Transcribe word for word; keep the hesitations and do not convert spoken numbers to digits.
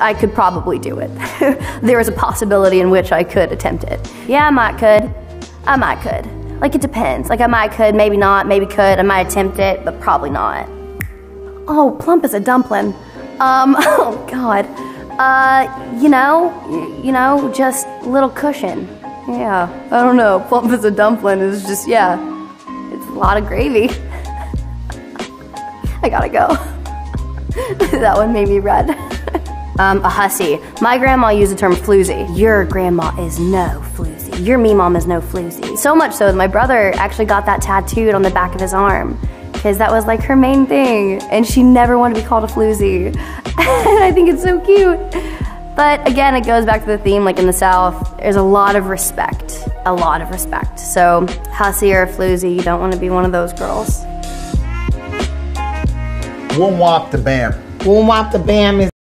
I could probably do it. There is a possibility in which I could attempt it. Yeah, I might could. I might could. Like, it depends. Like, I might could, maybe not, maybe could. I might attempt it, but probably not. Oh, plump as a dumpling. Um, oh, God. Uh, you know, you know, just little cushion. Yeah, I don't know. Plump as a dumpling is just, yeah. It's a lot of gravy. I gotta go. That one made me red. Um, a hussy. My grandma used the term floozy. Your grandma is no floozy. Your me mom is no floozy. So much so that my brother actually got that tattooed on the back of his arm, because that was like her main thing, and she never wanted to be called a floozy. And I think it's so cute. But again, it goes back to the theme, like in the South, there's a lot of respect. A lot of respect. So hussy or floozy, you don't want to be one of those girls. Woom wop the bam. Woom wop the bam is